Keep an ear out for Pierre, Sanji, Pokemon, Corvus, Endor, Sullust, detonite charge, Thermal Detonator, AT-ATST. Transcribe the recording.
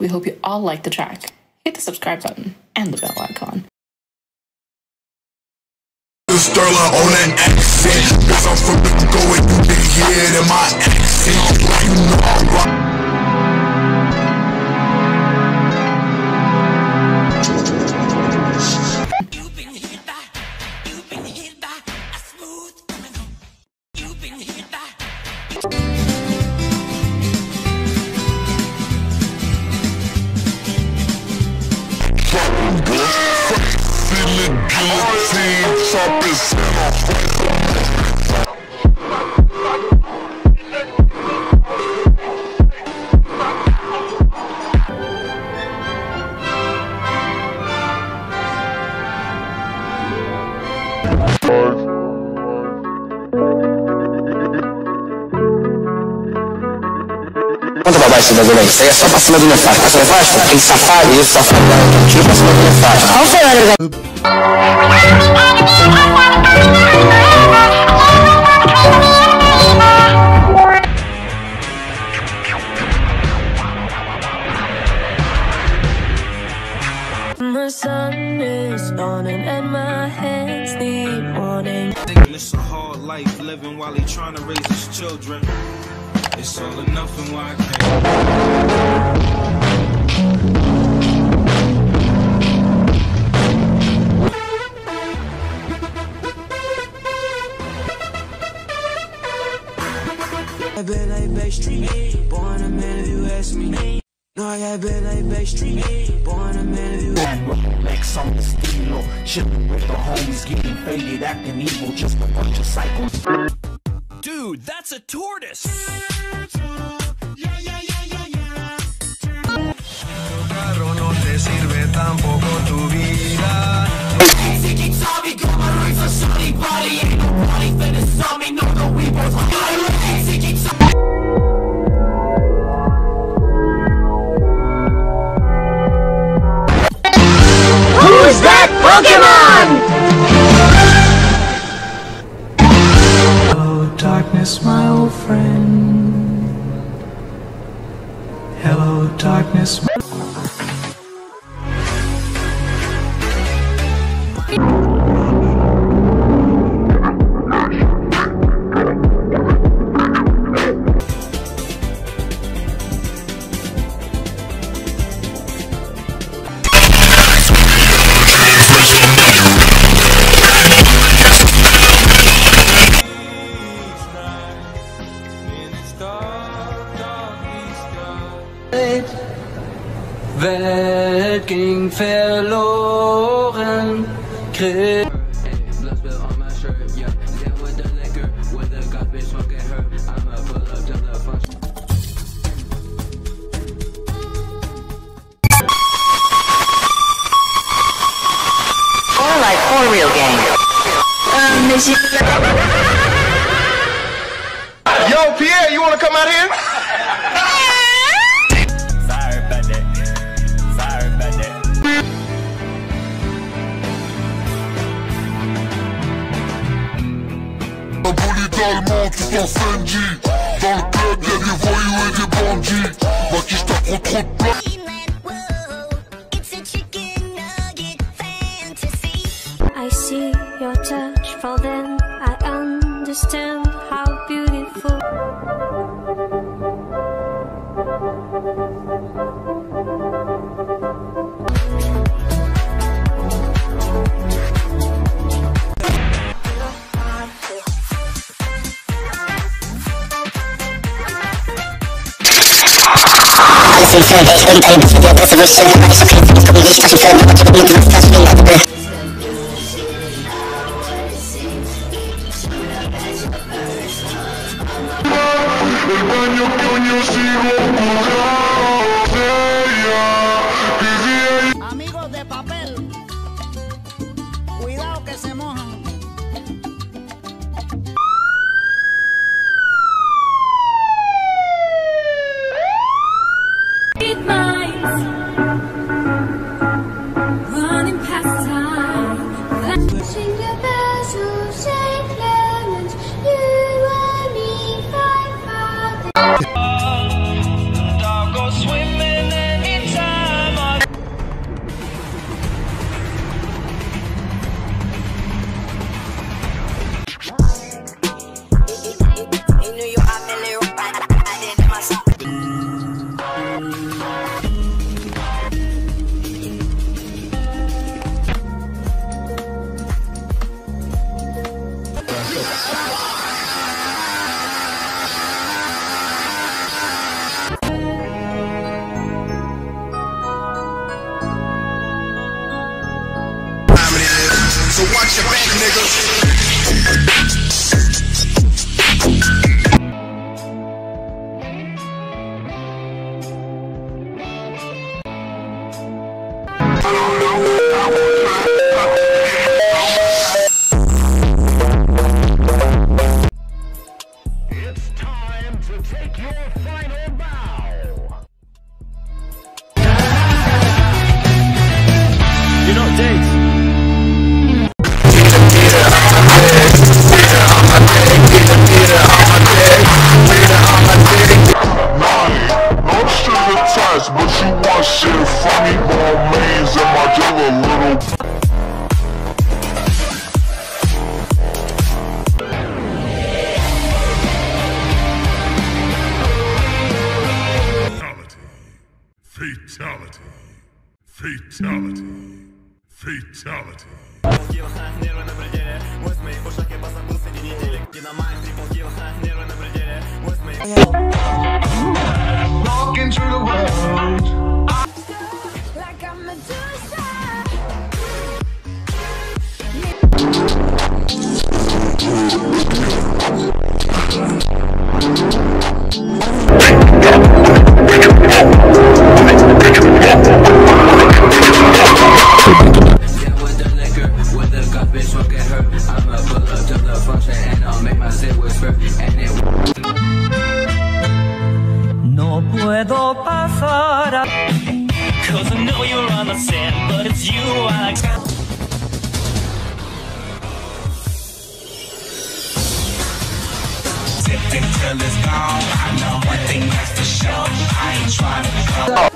We hope you all like the track. Hit the subscribe button and the bell icon. Sterla on an accent, 'cause I'm from the go and you can hear it in my accent. Like you know I'm rock. Top is in a fight. Quanta babagem da Zolei, isso aí é só pra cima do Nefasto. Pra cima do Nefasto? Tem que safar isso, safar o tiro pra cima do Nefasto. Qual foi a verdade? My sun is dawning and my head's deep morning. Thinking it's a hard life living while he trying to raise his children. It's all or nothing why I can't. I bet like Backstreet, born a man if you ask me. No, I got bet like Backstreet, born a man if you ask me. Like some steelo, shipping with the homies, getting faded, acting evil, just a bunch of cycles. Dude, that's a tortoise. Carro no te sirve tampoco tu vida. Basic Tommy, got my ring for sunny body, ain't nobody finna saw me, no, no, we both got it. Who's that Pokemon? Hello, darkness, my old friend. Hello, darkness, my Welt ging verloren. Hey, blood spill on my shirt, yeah. Down with the liquor, with the garbage smoke at her. I'ma pull up to the function. Or like for real game. Yo, Pierre, you wanna come out here? Dans le monde, tu sens Sanji. Dans le club, y'a des voyous et des bandits. Bah qui je t'apprends trop de place. It's a chicken nugget fantasy. I see your touch, for then I understand how beautiful. It's insane, it's really terrible for the aggressive version, but it's okay, it's probably just touching further, but you're going to be touching at the breath. Amigos de papel, cuidado que se mojan. Dog go swimming and it's So watch your back, niggas. Fatality, fatality, fatality. Walking through the world like I'm a Cause I know you're on the set, but it's you I like. Dipped until it's gone. I know one thing that's for sure. I ain't trying to go.